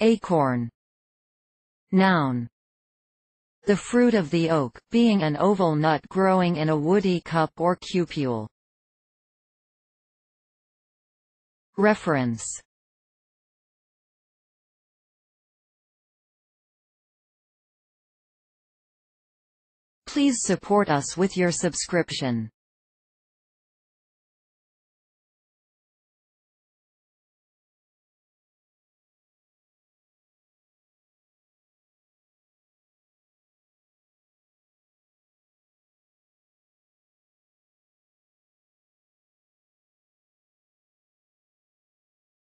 Acorn. Noun. The fruit of the oak, being an oval nut growing in a woody cup or cupule. Reference. Please support us with your subscription.